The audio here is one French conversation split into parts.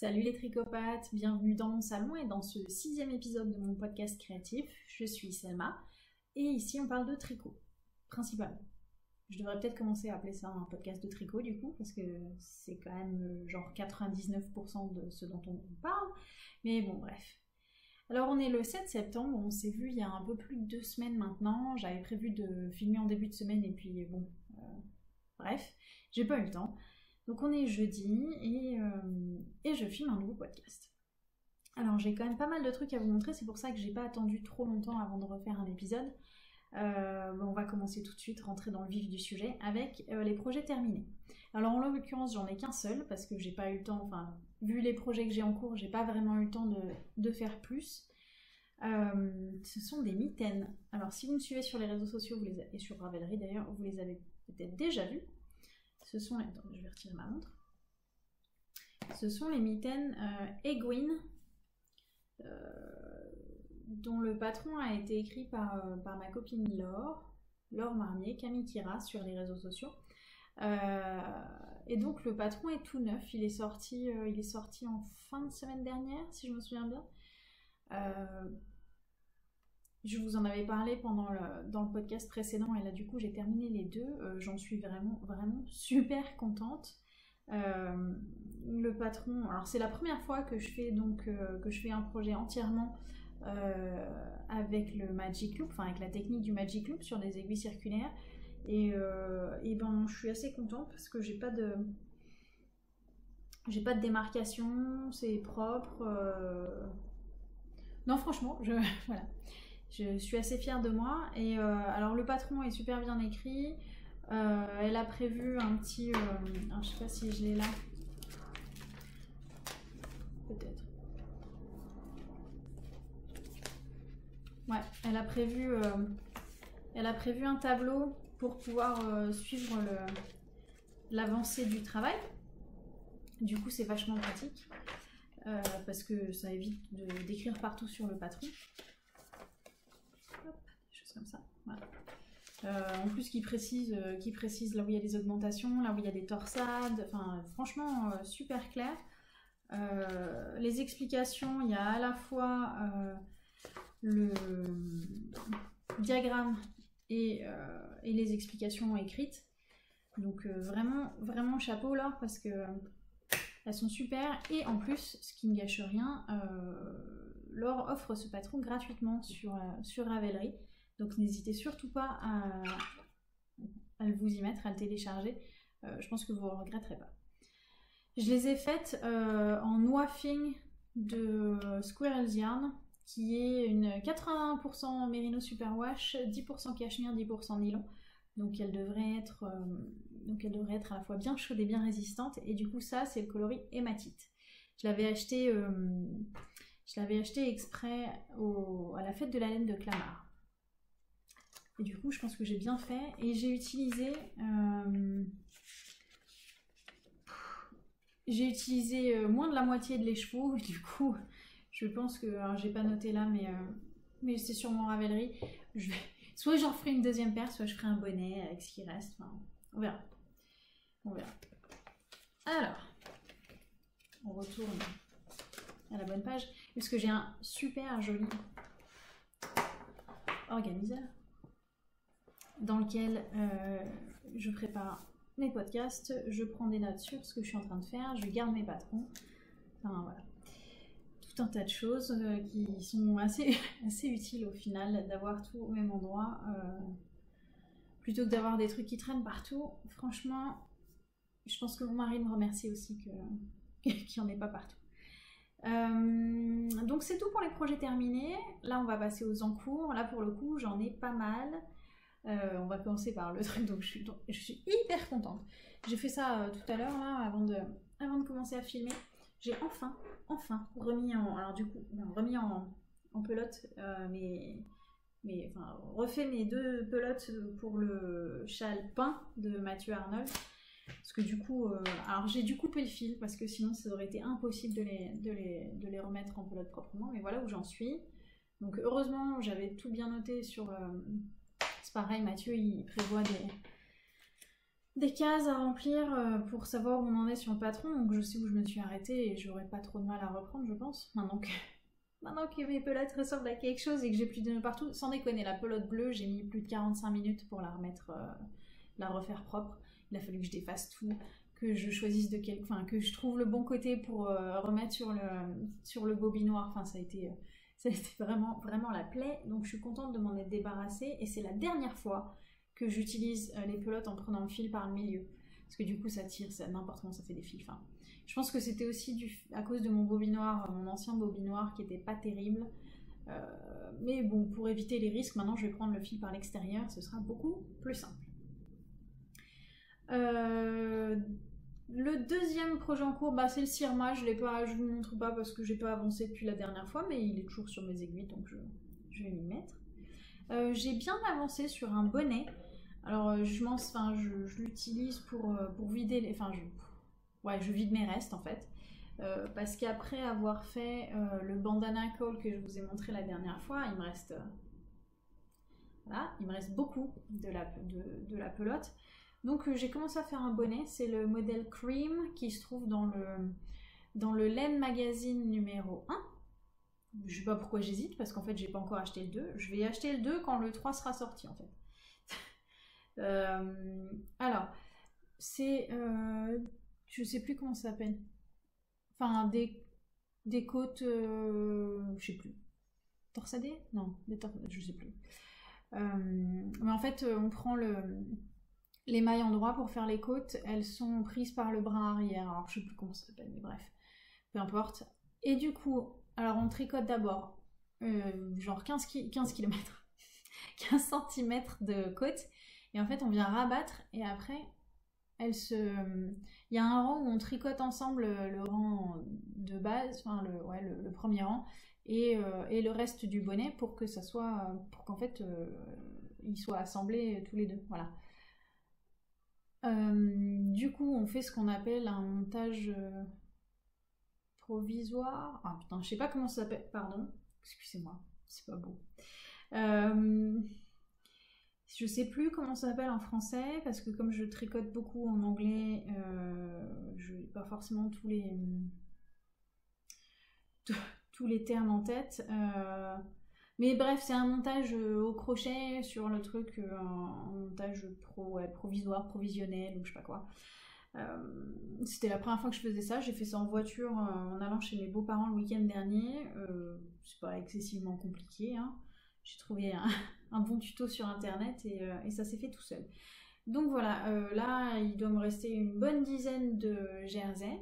Salut les tricopathes, bienvenue dans mon salon et dans ce 6e épisode de mon podcast créatif. Je suis Syrma et ici on parle de tricot, principalement. Je devrais peut-être commencer à appeler ça un podcast de tricot du coup, parce que c'est quand même genre 99% de ce dont on parle, mais bon bref. Alors on est le 7 septembre, on s'est vu il y a un peu plus de 2 semaines maintenant, j'avais prévu de filmer en début de semaine et puis bon, bref, j'ai pas eu le temps. Donc on est jeudi et je filme un nouveau podcast. Alors j'ai quand même pas mal de trucs à vous montrer, c'est pour ça que j'ai pas attendu trop longtemps avant de refaire un épisode. On va commencer tout de suite, rentrer dans le vif du sujet avec les projets terminés. Alors en l'occurrence j'en ai qu'un seul parce que j'ai pas eu le temps, enfin vu les projets que j'ai en cours, j'ai pas vraiment eu le temps de faire plus. Ce sont des mitaines. Alors si vous me suivez sur les réseaux sociaux et sur Ravelry d'ailleurs, vous les avez peut-être déjà vus. Ce sont les... Attends, je vais retirer ma montre. Ce sont les mitaines Aegwynn, dont le patron a été écrit par ma copine Laure Marmier, Kamikira, sur les réseaux sociaux. Et donc le patron est tout neuf, il est sorti en fin de semaine dernière, si je me souviens bien. Je vous en avais parlé dans le podcast précédent, et là du coup j'ai terminé les deux, j'en suis vraiment, vraiment super contente. Le patron, alors c'est la première fois que je fais un projet entièrement avec le Magic Loop, enfin avec la technique du Magic Loop sur des aiguilles circulaires, et ben je suis assez contente parce que j'ai pas de démarcation, c'est propre. Non franchement, voilà, je suis assez fière de moi. Et alors le patron est super bien écrit. Elle a prévu un petit, je sais pas si je l'ai là, peut-être. Ouais, elle a prévu un tableau pour pouvoir suivre l'avancée du travail. Du coup, c'est vachement pratique parce que ça évite d'écrire partout sur le patron. Hop, des choses comme ça. Voilà. En plus, qui précise là où il y a des augmentations, là où il y a des torsades. Enfin, franchement, super clair. Les explications, il y a à la fois le diagramme et les explications écrites. Donc vraiment, vraiment chapeau là, parce que elles sont super. Et en plus, ce qui ne gâche rien, Laure offre ce patron gratuitement sur Ravelry. Donc n'hésitez surtout pas à vous y mettre, à le télécharger. Je pense que vous ne regretterez pas. Je les ai faites en waffing de Squirrel's Yarn, qui est une 80% mérino superwash, 10% cachemire, 10% nylon. Donc elle devrait être à la fois bien chaude et bien résistante. Et du coup ça, c'est le coloris hématite. Je l'avais acheté exprès à la fête de la laine de Clamart. Et du coup, je pense que j'ai bien fait. Et j'ai utilisé moins de la moitié de l'écheveau. Du coup, je pense que... Alors, j'ai pas noté là, mais c'est sur mon Ravelry. Soit j'en ferai une deuxième paire, soit je ferai un bonnet avec ce qui reste. Enfin, on verra. On verra. Alors, on retourne à la bonne page. Parce que j'ai un super joli organiseur dans lequel je prépare mes podcasts, je prends des notes sur ce que je suis en train de faire, je garde mes patrons, enfin voilà, tout un tas de choses qui sont assez utiles au final, d'avoir tout au même endroit, plutôt que d'avoir des trucs qui traînent partout. Franchement, je pense que mon mari me remercie aussi qu'il n'y en ait pas partout. Donc c'est tout pour les projets terminés. Là on va passer aux encours, là pour le coup j'en ai pas mal. On va commencer par le truc, donc je suis hyper contente. J'ai fait ça tout à l'heure, avant de commencer à filmer. J'ai enfin remis en... Alors du coup, non, remis en pelote, enfin, refait mes 2 pelotes pour le châle peint de Mathieu Arnold. Parce que du coup, alors j'ai dû couper le fil, parce que sinon ça aurait été impossible de les remettre en pelote proprement. Mais voilà où j'en suis. Donc heureusement, j'avais tout bien noté sur... C'est pareil, Mathieu, il prévoit des cases à remplir pour savoir où on en est sur le patron, donc je sais où je me suis arrêtée et j'aurais pas trop de mal à reprendre, je pense. Maintenant que mes pelotes ressemblent à quelque chose et que j'ai plus de nœuds partout, sans déconner, la pelote bleue, j'ai mis plus de 45 minutes pour la remettre, la refaire propre. Il a fallu que je défasse tout, que je choisisse de quel, enfin que je trouve le bon côté pour remettre sur le bobinoir. Enfin, ça a été vraiment, vraiment la plaie. Donc, je suis contente de m'en être débarrassée et c'est la dernière fois que j'utilise les pelotes en prenant le fil par le milieu. Parce que du coup ça tire, n'importe comment ça fait des fils. Enfin, je pense que c'était aussi à cause de mon bobinoir, mon ancien bobinoir qui était pas terrible. Mais bon, pour éviter les risques, maintenant je vais prendre le fil par l'extérieur, ce sera beaucoup plus simple. Le deuxième projet en cours, c'est le Syrma, je vous le montre pas parce que j'ai pas avancé depuis la dernière fois, mais il est toujours sur mes aiguilles, donc je vais m'y mettre. J'ai bien avancé sur un bonnet. Alors je l'utilise pour vider les... Enfin, je vide mes restes en fait. Parce qu'après avoir fait le bandana call que je vous ai montré la dernière fois, il me reste... voilà, il me reste beaucoup de la pelote. Donc j'ai commencé à faire un bonnet. C'est le modèle Cream qui se trouve dans le Laine Magazine numéro 1. Je sais pas pourquoi j'hésite parce qu'en fait j'ai pas encore acheté le 2. Je vais acheter le 2 quand le 3 sera sorti en fait. Alors, c'est, je sais plus comment ça s'appelle, enfin des côtes, je sais plus, torsadées, non, des torsadées, je sais plus. Mais en fait, on prend les mailles en droit pour faire les côtes, elles sont prises par le bras arrière, alors je sais plus comment ça s'appelle, mais bref, peu importe. Et du coup, alors on tricote d'abord, genre 15 cm de côte. Et en fait, on vient rabattre et après, il y a un rang où on tricote ensemble le rang de base, enfin le premier rang, et le reste du bonnet pour que ça soit, pour qu'en fait, ils soient assemblés tous les deux. Voilà. Du coup, on fait ce qu'on appelle un montage provisoire. Ah putain, je sais pas comment ça s'appelle. Pardon, excusez-moi, c'est pas beau. Je sais plus comment ça s'appelle en français, parce que comme je tricote beaucoup en anglais, je n'ai pas forcément tous les termes en tête. Mais bref, c'est un montage au crochet sur le truc, un montage provisoire, provisionnel, ou je sais pas quoi. C'était la première fois que je faisais ça, j'ai fait ça en voiture en allant chez mes beaux-parents le week-end dernier. C'est pas excessivement compliqué, hein. J'ai trouvé un bon tuto sur internet et ça s'est fait tout seul. Donc voilà, là il doit me rester une bonne dizaine de jerseys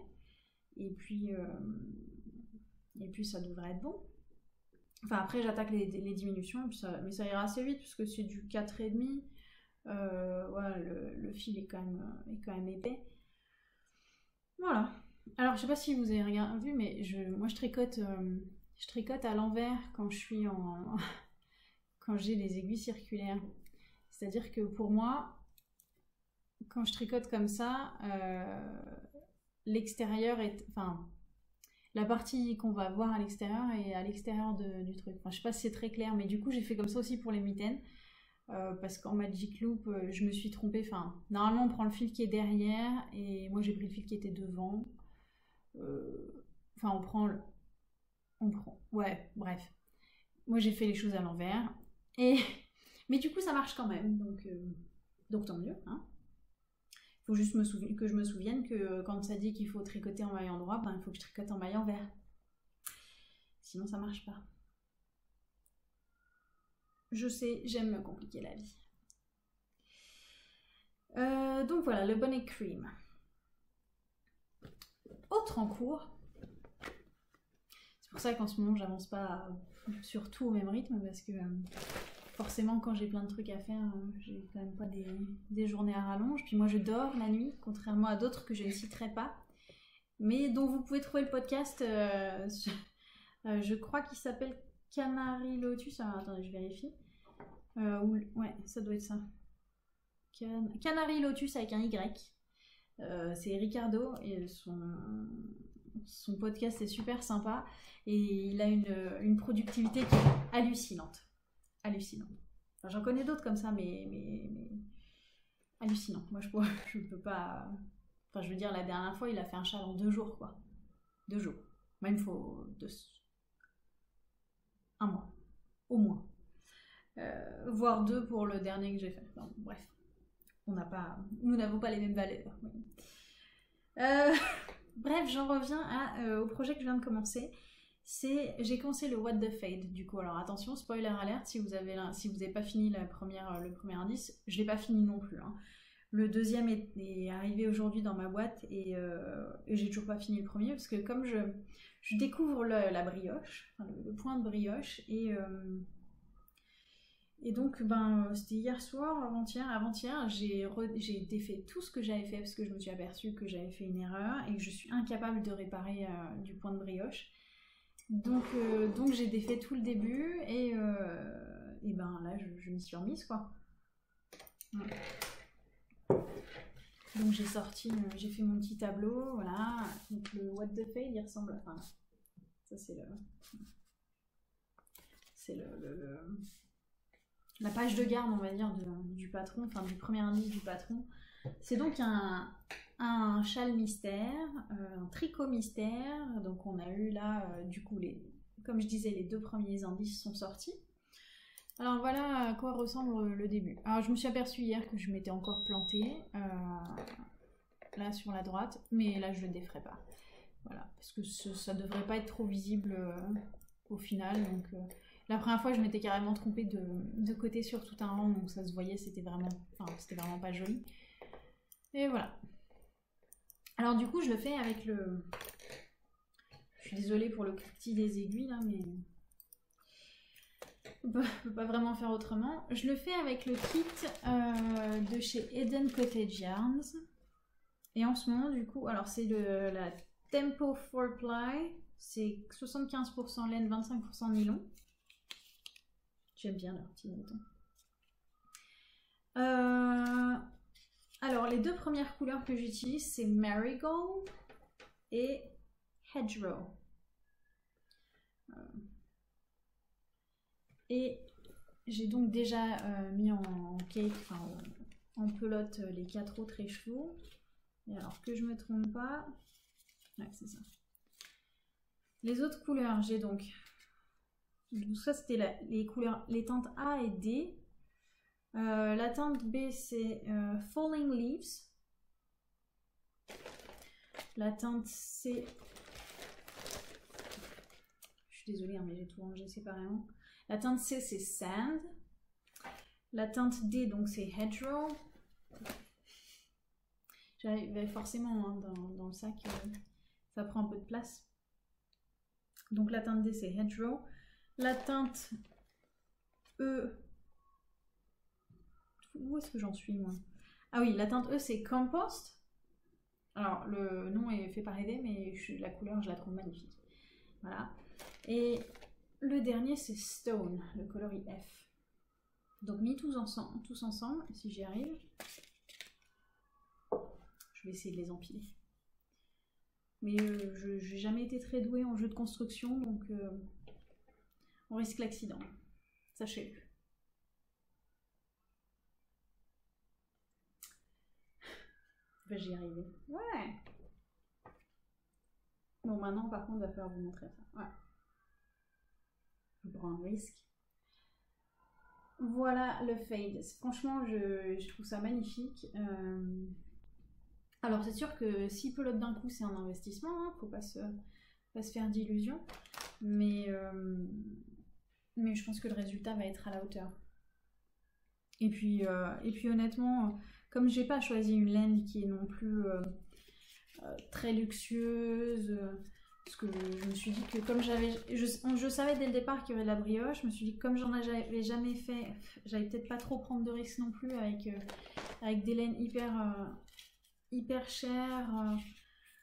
et puis ça devrait être bon. Enfin après j'attaque les diminutions, mais ça ira assez vite puisque c'est du 4,5. Voilà, le fil est quand même épais. Voilà. Alors je sais pas si vous avez vu, mais moi je tricote à l'envers quand je suis en... quand j'ai les aiguilles circulaires. C'est-à-dire que pour moi, quand je tricote comme ça, l'extérieur est... Enfin, la partie qu'on va voir à l'extérieur est à l'extérieur du truc. Enfin, je sais pas si c'est très clair, mais du coup, j'ai fait comme ça aussi pour les mitaines. Parce qu'en Magic Loop, je me suis trompée. Enfin, normalement, on prend le fil qui est derrière, et moi, j'ai pris le fil qui était devant. Enfin, on prend... Ouais, bref. Moi, j'ai fait les choses à l'envers. Mais du coup ça marche quand même, donc tant mieux, hein. Faut juste que je me souvienne que quand ça dit qu'il faut tricoter en maillant droit, il faut que je tricote en maillant vert. Sinon ça marche pas. Je sais, j'aime me compliquer la vie. Donc voilà, le bonnet Cream. Autre en cours. C'est pour ça qu'en ce moment j'avance pas sur tout au même rythme parce que forcément quand j'ai plein de trucs à faire, j'ai quand même pas des journées à rallonge. Puis moi je dors la nuit, contrairement à d'autres que je ne citerai pas, mais dont vous pouvez trouver le podcast. Je crois qu'il s'appelle Canary Lotus. Alors, attendez, je vérifie. Ouais, ça doit être ça. Canary Lotus avec un Y. C'est Ricardo et son podcast est super sympa et il a une productivité qui est hallucinante. Enfin, j'en connais d'autres comme ça, mais hallucinant. Moi, je peux pas... Enfin, je veux dire, la dernière fois, il a fait un châle en 2 jours, quoi. 2 jours. Moi, il me faut 2... 1 mois. Au moins. Voire 2 pour le dernier que j'ai fait. Enfin, bref. On n'a pas... Nous n'avons pas les mêmes valeurs. Oui. Bref, j'en reviens à, au projet que je viens de commencer. J'ai commencé le What the Fade, du coup. Alors attention, spoiler alert, si vous n'avez pas fini la première, le premier indice, je ne l'ai pas fini non plus. Hein. Le deuxième est arrivé aujourd'hui dans ma boîte et j'ai toujours pas fini le premier parce que comme je découvre la brioche, enfin, le point de brioche, et donc ben, c'était hier soir, avant-hier, j'ai défait tout ce que j'avais fait parce que je me suis aperçue que j'avais fait une erreur et que je suis incapable de réparer du point de brioche. Donc j'ai défait tout le début et ben là je m'y suis remise quoi. Ouais. Donc j'ai sorti, j'ai fait mon petit tableau, voilà. Donc le What the Fade, il ressemble à... Enfin, ça c'est le... C'est la page de garde, on va dire, du patron, enfin du premier indice du patron. C'est donc un châle mystère, un tricot mystère. Donc on a eu là, du coup, comme je disais, les 2 premiers indices sont sortis. Alors voilà à quoi ressemble le début. Alors je me suis aperçue hier que je m'étais encore plantée, là sur la droite, mais là je ne le déferai pas. Voilà, parce que ça ne devrait pas être trop visible au final. Donc la première fois je m'étais carrément trompée de côté sur tout un rang, donc ça se voyait, c'était vraiment, enfin, c'était vraiment pas joli. Et voilà. Alors du coup je le fais avec le... Je suis désolée pour le cliquetis des aiguilles là, mais... Bah, je peux pas vraiment faire autrement. Je le fais avec le kit de chez Eden Cottage Yarns. Et en ce moment, du coup, alors c'est la Tempo 4 Ply. C'est 75% laine, 25% nylon. J'aime bien leur petit mouton. Alors, les 2 premières couleurs que j'utilise, c'est Marigold et Hedgerow. Et j'ai donc déjà mis en cake, enfin, en pelote les 4 autres échelons. Et alors que je ne me trompe pas, ouais, c'est ça. Les autres couleurs, j'ai donc... Ça c'était les couleurs, les teintes A et D. La teinte B c'est Falling Leaves. La teinte C... Je suis désolée hein, mais j'ai tout rangé séparément. La teinte C, c'est Sand. La teinte D, donc, c'est Hedgerow. J'avais forcément hein, dans le sac, ça prend un peu de place. Donc, la teinte D, c'est Hedgerow. La teinte E... Où est-ce que j'en suis, moi? Ah oui, la teinte E, c'est Compost. Alors, le nom est fait par Eden, mais la couleur, je la trouve magnifique. Voilà. Et... Le dernier c'est Stone, le coloris F. Donc mis tous ensemble, si j'y arrive. Je vais essayer de les empiler. Mais je n'ai jamais été très douée en jeu de construction, donc on risque l'accident. Sachez-le. Ben, j'y arrive. Ouais. Bon maintenant par contre il va falloir vous montrer ça. Voilà. Grand risque. Voilà le fade. Franchement, je trouve ça magnifique. Alors, c'est sûr que si pelote d'un coup, c'est un investissement. Hein, faut pas se faire d'illusions. Mais je pense que le résultat va être à la hauteur. Et puis honnêtement, comme j'ai pas choisi une laine qui est non plus très luxueuse. Parce que je me suis dit que comme j'avais... Je savais dès le départ qu'il y avait de la brioche. Je me suis dit que comme j'en avais jamais fait, j'allais peut-être pas trop prendre de risques non plus avec des laines hyper chères.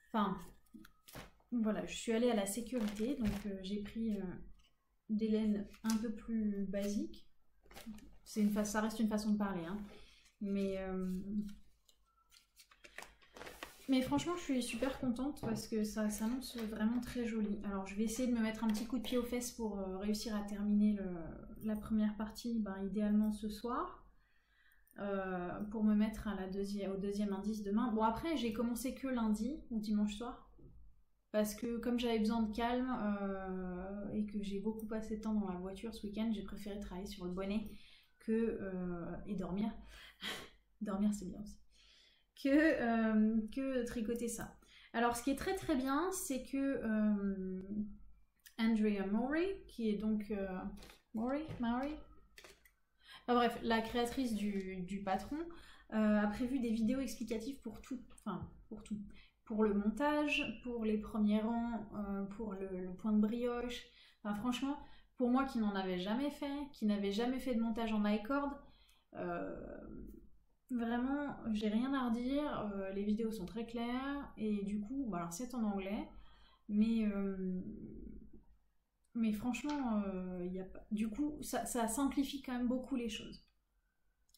Enfin, voilà, je suis allée à la sécurité. Donc j'ai pris des laines un peu plus basiques. Ça reste une façon de parler. Hein. Mais franchement, je suis super contente parce que ça s'annonce vraiment très joli. Alors, je vais essayer de me mettre un petit coup de pied aux fesses pour réussir à terminer la première partie, ben, idéalement ce soir. pour me mettre à la au deuxième indice demain. Bon, après j'ai commencé que lundi ou dimanche soir, parce que comme j'avais besoin de calme et que j'ai beaucoup passé de temps dans la voiture ce week-end, j'ai préféré travailler sur le bonnet que, et dormir. Dormir c'est bien aussi. Que tricoter ça. Alors ce qui est très très bien, c'est que Andrea Mowry, qui est donc Mowry, enfin, bref, la créatrice du patron, a prévu des vidéos explicatives pour tout, pour le montage, pour les premiers rangs, pour le point de brioche. Enfin, franchement, pour moi qui n'en avais jamais fait, qui n'avait jamais fait de montage en iCord, vraiment, j'ai rien à redire, les vidéos sont très claires, et du coup, bon, alors c'est en anglais, mais franchement, y a pas... du coup, ça simplifie quand même beaucoup les choses.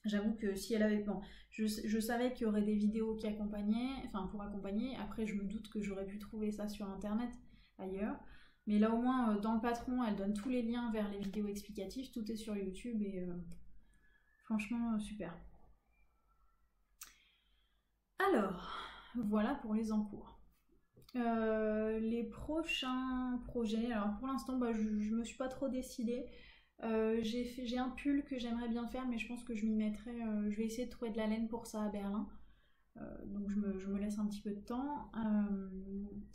J'avoue que si elle avait... Bon, je savais qu'il y aurait des vidéos qui accompagnaient, enfin pour accompagner, après je me doute que j'aurais pu trouver ça sur internet ailleurs, mais là au moins, dans le patron, elle donne tous les liens vers les vidéos explicatives, tout est sur YouTube, et franchement, super. Alors, voilà pour les encours. Les prochains projets, alors pour l'instant, bah, je me suis pas trop décidée. J'ai un pull que j'aimerais bien faire, mais je pense que je m'y mettrai, je vais essayer de trouver de la laine pour ça à Berlin. Donc je me laisse un petit peu de temps.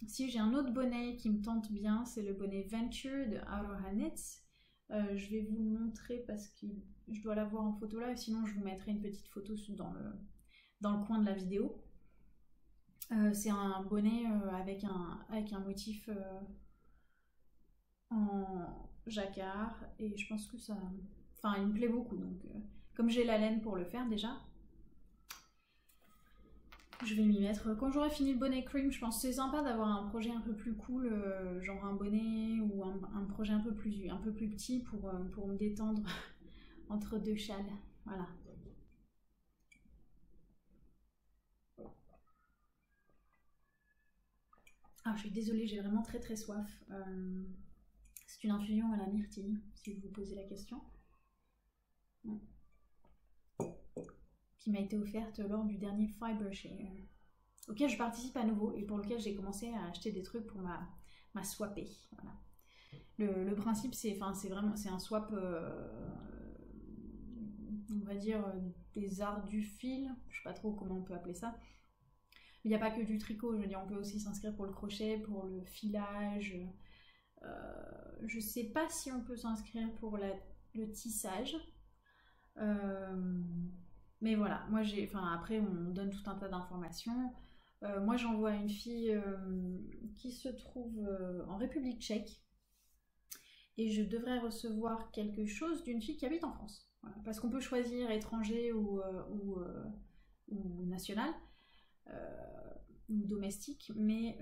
Si j'ai un autre bonnet qui me tente bien, c'est le bonnet Venture de Aroha Knits. Je vais vous le montrer parce que je dois l'avoir en photo là, sinon je vous mettrai une petite photo dans le coin de la vidéo. C'est un bonnet avec un motif en jacquard, et je pense que ça... Enfin, il me plaît beaucoup, donc comme j'ai la laine pour le faire déjà, je vais m'y mettre. Quand j'aurai fini le bonnet Cream, je pense que c'est sympa d'avoir un projet un peu plus cool, genre un bonnet ou un projet un peu plus petit pour me détendre entre deux châles, voilà. Ah, je suis désolée, j'ai vraiment très très soif. C'est une infusion à la myrtille, si vous vous posez la question. Qui m'a été offerte lors du dernier Fibershare, auquel je participe à nouveau et pour lequel j'ai commencé à acheter des trucs pour ma swapper. Voilà. Le principe, c'est un swap, on va dire, des arts du fil. Je sais pas trop comment on peut appeler ça. Il n'y a pas que du tricot, je veux dire, on peut aussi s'inscrire pour le crochet, pour le filage. Je ne sais pas si on peut s'inscrire pour le tissage. Mais voilà, moi j'ai... Enfin, après, on donne tout un tas d'informations. Moi, j'envoie une fille qui se trouve en République tchèque. Et je devrais recevoir quelque chose d'une fille qui habite en France. Voilà, parce qu'on peut choisir étranger ou national. Domestique, mais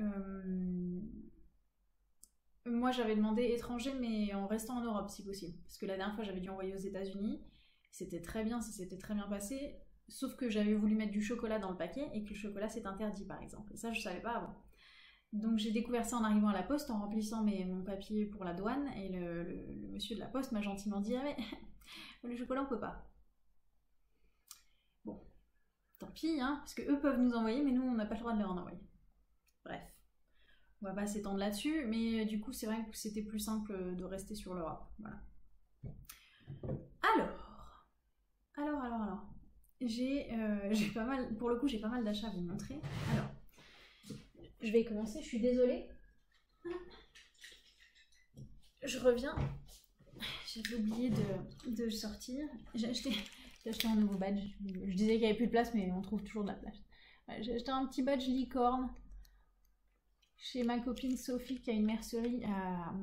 moi j'avais demandé étranger, mais en restant en Europe si possible, parce que la dernière fois j'avais dû envoyer aux États-Unis, c'était très bien, ça s'était très bien passé, sauf que j'avais voulu mettre du chocolat dans le paquet et que le chocolat c'est interdit par exemple, et ça je savais pas avant. Donc j'ai découvert ça en arrivant à la poste, en remplissant mon papier pour la douane, et le monsieur de la poste m'a gentiment dit: ah mais le chocolat on peut pas. Bon. Tant pis, hein, parce que eux peuvent nous envoyer, mais nous, on n'a pas le droit de leur en envoyer. Bref, on va pas s'étendre là-dessus, mais du coup, c'est vrai que c'était plus simple de rester sur l'Europe. Voilà. Alors, j'ai pas mal, pour le coup, j'ai pas mal d'achats à vous montrer. Alors, je vais commencer, je suis désolée. Je reviens, j'avais oublié de sortir, j'ai acheté... J'ai acheté un nouveau badge. Je disais qu'il n'y avait plus de place, mais on trouve toujours de la place. J'ai acheté un petit badge licorne chez ma copine Sophie, qui a une mercerie à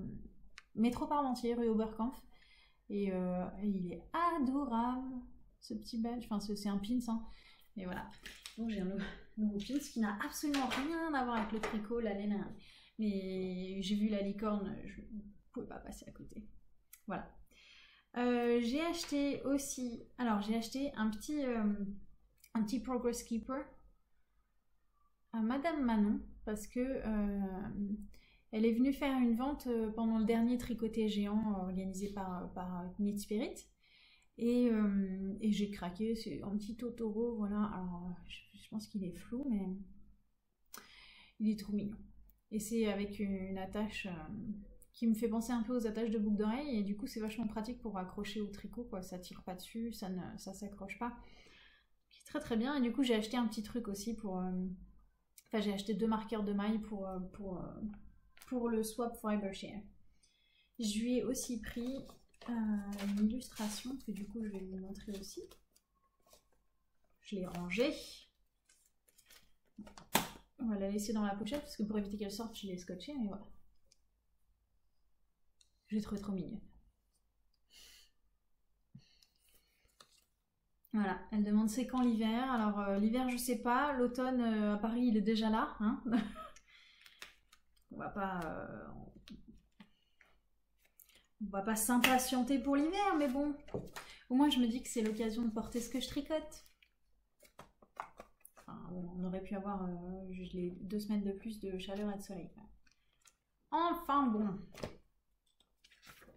Métro Parmentier, rue Oberkampf. Et il est adorable, ce petit badge. Enfin, c'est un pins, hein. Mais voilà. Donc j'ai un nouveau pins qui n'a absolument rien à voir avec le tricot, la laine. Mais j'ai vu la licorne, je ne pouvais pas passer à côté. Voilà. J'ai acheté aussi, alors j'ai acheté un petit Progress Keeper à Madame Manon, parce que elle est venue faire une vente pendant le dernier tricoté géant organisé par Knit Spirit, et et j'ai craqué, c'est un petit Totoro, voilà, alors je pense qu'il est flou, mais il est trop mignon. Et c'est avec une attache qui me fait penser un peu aux attaches de boucles d'oreilles, et du coup c'est vachement pratique pour accrocher au tricot, quoi. Ça tire pas dessus, ça ne s'accroche pas. C'est très très bien, et du coup j'ai acheté un petit truc aussi pour... Enfin j'ai acheté 2 marqueurs de mailles pour le swap Fibershare. Je lui ai aussi pris une illustration que du coup je vais vous montrer aussi. Je l'ai rangée. On va la laisser dans la pochette parce que pour éviter qu'elle sorte, je l'ai scotchée, mais voilà. Je l'ai trouvée trop mignonne. Voilà, elle demande c'est quand l'hiver. Alors l'hiver je sais pas, l'automne à Paris il est déjà là, hein. On va pas s'impatienter pour l'hiver, mais bon, au moins je me dis que c'est l'occasion de porter ce que je tricote. Enfin, on aurait pu avoir les 2 semaines de plus de chaleur et de soleil. Enfin bon,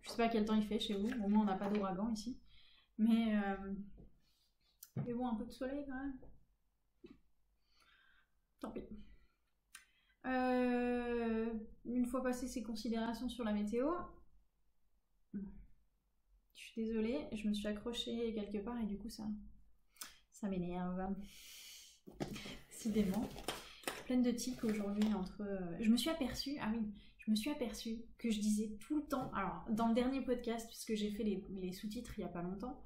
je sais pas quel temps il fait chez vous, au moins on n'a pas d'ouragan ici, mais bon, un peu de soleil quand même, tant pis. Une fois passé ces considérations sur la météo, je suis désolée, je me suis accrochée quelque part et du coup ça m'énerve. Décidément. Pleine de tics aujourd'hui entre... Je me suis aperçue, ah oui, je me suis aperçue que je disais tout le temps, alors dans le dernier podcast, puisque j'ai fait les sous-titres il n'y a pas longtemps,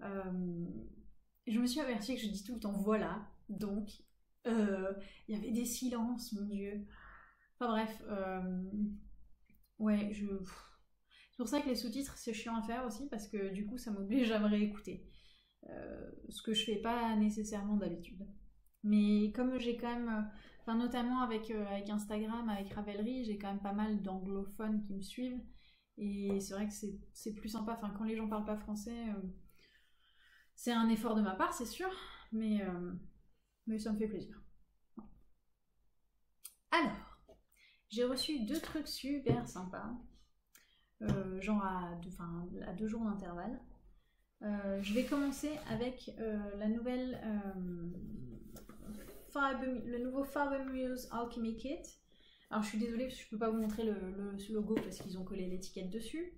je me suis aperçue que je dis tout le temps voilà, donc il y avait des silences, mon Dieu. Enfin bref, ouais, c'est pour ça que les sous-titres c'est chiant à faire aussi, parce que du coup ça m'oblige à me réécouter, ce que je fais pas nécessairement d'habitude. Mais comme j'ai quand même, enfin notamment avec Instagram, avec Ravelry, j'ai quand même pas mal d'anglophones qui me suivent, et c'est vrai que c'est plus sympa, enfin quand les gens parlent pas français, c'est un effort de ma part, c'est sûr, mais ça me fait plaisir. Alors, j'ai reçu 2 trucs super sympas, genre à 2 jours d'intervalle. Je vais commencer avec le nouveau Fabermuse Alchemy Kit. Alors je suis désolée, je ne peux pas vous montrer ce logo parce qu'ils ont collé l'étiquette dessus.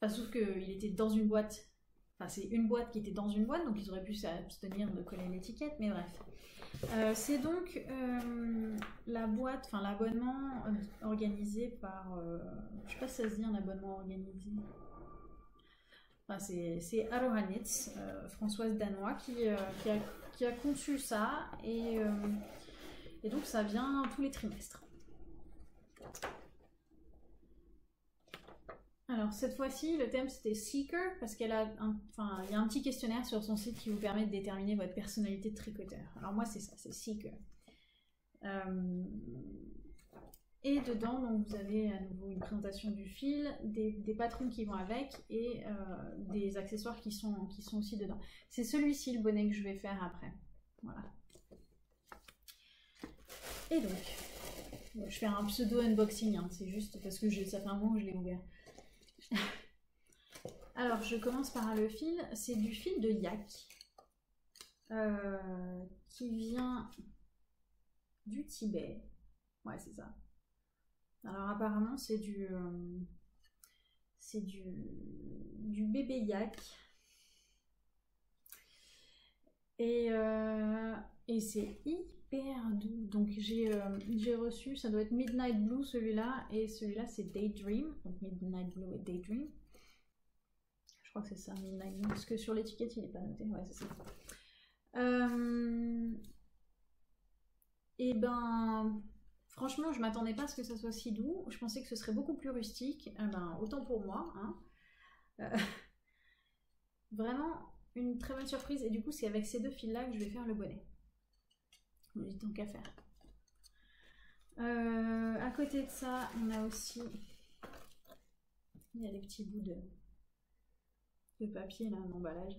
Enfin, sauf qu'il était dans une boîte. Enfin, c'est une boîte qui était dans une boîte, donc ils auraient pu s'abstenir de coller l'étiquette, mais bref. C'est donc la boîte, enfin l'abonnement organisé par... je sais pas si ça se dit un abonnement organisé. Enfin, c'est Aroha Knits, Françoise Danois, qui a conçu ça, et donc ça vient tous les trimestres. Alors cette fois-ci, le thème c'était Seeker, parce qu'elle a il y a un petit questionnaire sur son site qui vous permet de déterminer votre personnalité de tricoteur. Alors moi c'est ça, c'est Seeker. Et dedans, donc, vous avez à nouveau une présentation du fil, des patrons qui vont avec, et des accessoires qui sont aussi dedans. C'est celui-ci le bonnet que je vais faire après. Voilà. Et donc, je fais un pseudo unboxing, hein, c'est juste parce que ça fait un moment que je l'ai ouvert. Alors je commence par le fil, c'est du fil de yak qui vient du Tibet, ouais c'est ça. Alors apparemment c'est du bébé yak, et c'est hyper doux, donc j'ai reçu, ça doit être Midnight Blue celui-là, et celui-là c'est Daydream, donc Midnight Blue et Daydream. Je crois que c'est ça, Midnight Blue, parce que sur l'étiquette il n'est pas noté, ouais c'est ça. Et ben franchement je m'attendais pas à ce que ça soit si doux, je pensais que ce serait beaucoup plus rustique, ben autant pour moi, hein. Vraiment une très bonne surprise, et du coup c'est avec ces 2 fils là que je vais faire le bonnet. Je me dis tant qu'à faire. À côté de ça on a aussi, il y a des petits bouts de papier là, d'emballage,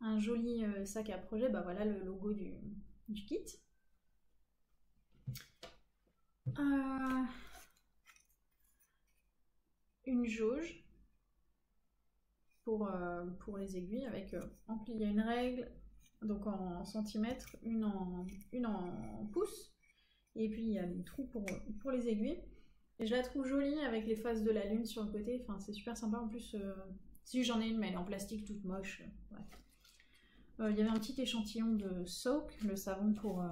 un joli sac à projet, bah voilà le logo du kit. Une jauge pour les aiguilles avec en pli, une règle, donc en centimètres, une en pouces, et puis il y a des trous pour les aiguilles. Et je la trouve jolie avec les faces de la lune sur le côté, enfin c'est super sympa en plus. Si j'en ai une, mais elle est en plastique toute moche. Ouais. Il y avait un petit échantillon de Soak, le savon pour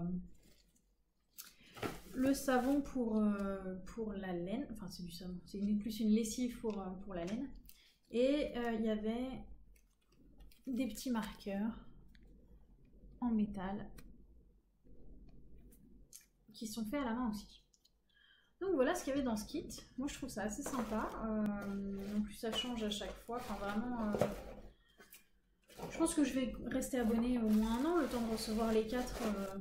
la laine, enfin c'est du savon, c'est plus une lessive pour la laine. Et il y avait des petits marqueurs en métal qui sont faits à la main aussi. Donc voilà ce qu'il y avait dans ce kit. Moi je trouve ça assez sympa, en plus ça change à chaque fois, enfin vraiment... je pense que je vais rester abonnée au moins 1 an, le temps de recevoir les 4,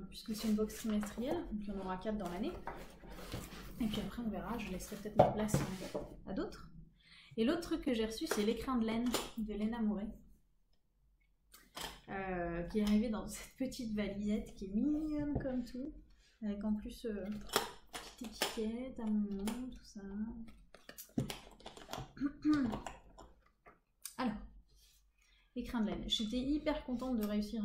puisque c'est une box trimestrielle, donc il y en aura 4 dans l'année. Et puis après on verra, je laisserai peut-être ma place à d'autres. Et l'autre truc que j'ai reçu, c'est l'écrin de laine, de Lain'Amourée, qui est arrivé dans cette petite valisette qui est mignonne comme tout, avec en plus petite étiquette à mon nom, tout ça. Alors, l'écrin de laine. J'étais hyper contente de réussir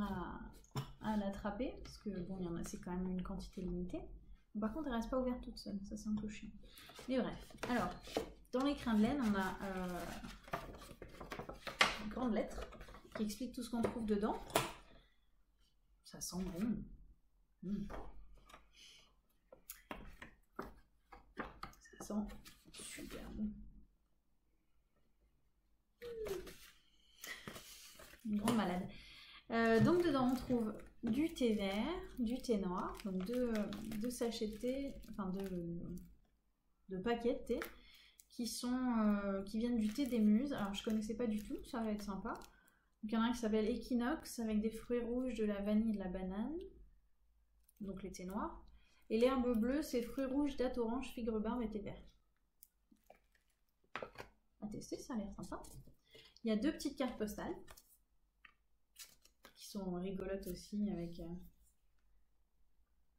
à l'attraper, parce que bon, il y en a, c'est quand même une quantité limitée. Par contre, elle reste pas ouverte toute seule, ça c'est un peu chiant. Mais bref, alors, dans l'écrin de laine, on a une grande lettre qui explique tout ce qu'on trouve dedans. Ça sent bon. Ça sent super bon. Une grande malade. Donc dedans on trouve du thé vert, du thé noir, donc deux sachets de thé, enfin deux paquets de thé qui viennent du thé des Muses. Alors je connaissais pas du tout, ça va être sympa. Donc il y en a un qui s'appelle Equinox avec des fruits rouges, de la vanille et de la banane, donc les thés noirs. Et l'herbe bleue c'est fruits rouges, dattes, oranges, figues, rhubarbe et thé vert. À tester, ça a l'air sympa. Il y a 2 petites cartes postales. Sont rigolotes aussi avec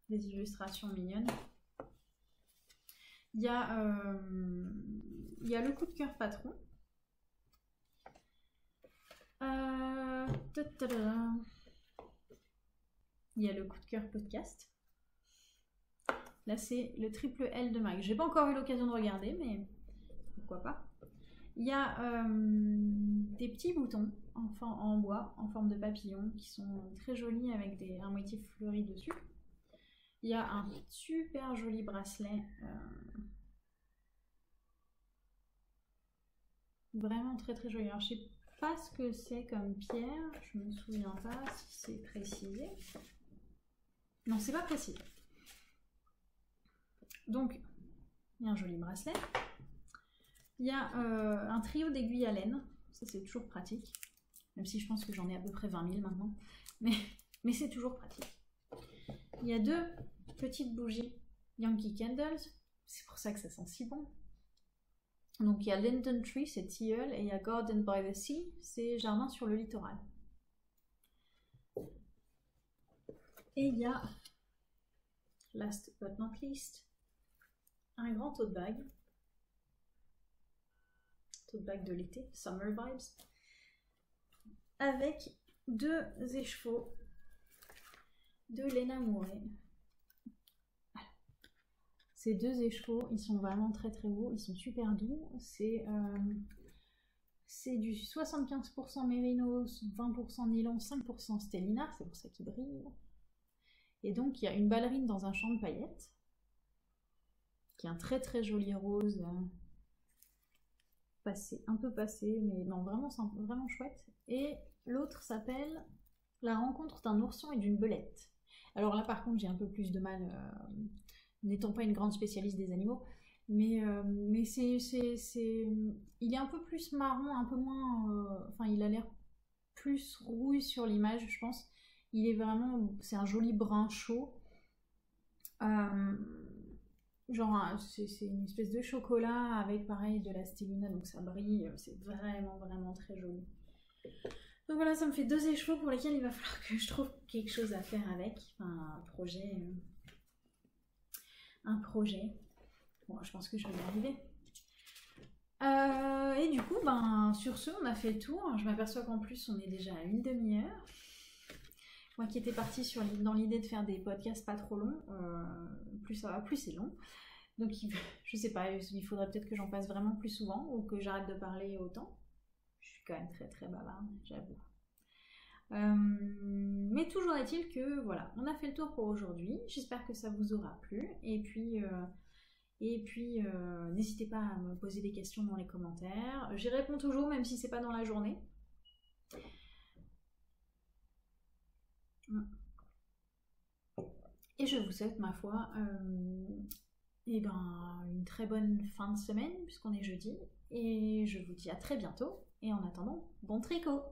des illustrations mignonnes. Il y a le coup de cœur patron. Il y a le coup de cœur podcast. Là c'est le triple L de Mag. J'ai pas encore eu l'occasion de regarder, mais pourquoi pas. Il y a des petits boutons en bois, en forme de papillon, qui sont très jolis avec un motif fleuri dessus. Il y a un super joli bracelet, vraiment très très joli. Alors je sais pas ce que c'est comme pierre, je me souviens pas si c'est précisé. Non, c'est pas précisé. Donc il y a un joli bracelet. Il y a un trio d'aiguilles à laine, ça c'est toujours pratique, même si je pense que j'en ai à peu près 20 000 maintenant, mais c'est toujours pratique. Il y a 2 petites bougies Yankee Candles, c'est pour ça que ça sent si bon. Donc il y a Linden Tree, c'est tilleul, et il y a Garden by the Sea, c'est jardin sur le littoral. Et il y a, last but not least, un grand tote bag. Bague de l'été, Summer Vibes, avec 2 écheveaux de Lain'Amourée. Voilà. Ces 2 écheveaux, ils sont vraiment très très beaux, ils sont super doux. C'est du 75% Merino, 20% nylon, 5% Stellinar, c'est pour ça qu'ils brillent. Et donc il y a une ballerine dans un champ de paillettes, qui est un très très joli rose. Un peu passé, mais non, vraiment, vraiment chouette. Et l'autre s'appelle La rencontre d'un ourson et d'une belette. Alors là, par contre, j'ai un peu plus de mal, n'étant pas une grande spécialiste des animaux, mais il est un peu plus marron, un peu moins... enfin, il a l'air plus rouille sur l'image, je pense. Il est vraiment... c'est un joli brun chaud. Genre, c'est une espèce de chocolat avec, pareil, de la stellina, donc ça brille, c'est vraiment, vraiment très joli. Donc voilà, ça me fait 2 écheveaux pour lesquels il va falloir que je trouve quelque chose à faire avec, enfin, un projet. Bon, je pense que je vais y arriver. Et du coup, ben, sur ce, on a fait le tour. Je m'aperçois qu'en plus, on est déjà à une demi-heure. Moi qui étais partie sur, dans l'idée de faire des podcasts pas trop longs, plus ça va, plus c'est long. Donc, je sais pas, il faudrait peut-être que j'en passe vraiment plus souvent ou que j'arrête de parler autant. Je suis quand même très très bavarde, j'avoue. Mais toujours est-il que, voilà, on a fait le tour pour aujourd'hui. J'espère que ça vous aura plu. Et puis, n'hésitez pas à me poser des questions dans les commentaires. J'y réponds toujours, même si c'est pas dans la journée. Et je vous souhaite, ma foi, et ben, une très bonne fin de semaine, puisqu'on est jeudi. Et je vous dis à très bientôt. Et en attendant, bon tricot!